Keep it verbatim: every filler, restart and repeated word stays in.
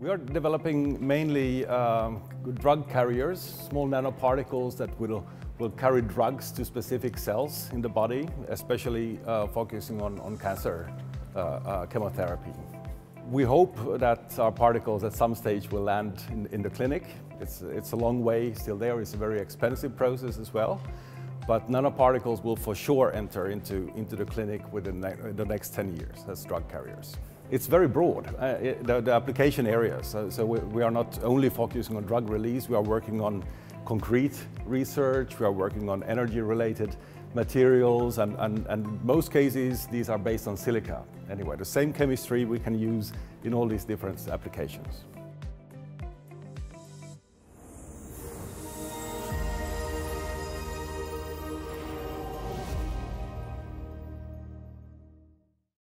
We are developing mainly um, drug carriers, small nanoparticles that will, will carry drugs to specific cells in the body, especially uh, focusing on, on cancer uh, uh, chemotherapy. We hope that our particles at some stage will land in, in the clinic. It's, it's a long way still there, it's a very expensive process as well, but nanoparticles will for sure enter into, into the clinic within ne the next ten years as drug carriers. It's very broad, uh, it, the, the application areas. So, so we, we are not only focusing on drug release, we are working on concrete research, we are working on energy-related materials, and, and, and most cases these are based on silica. Anyway, the same chemistry we can use in all these different applications.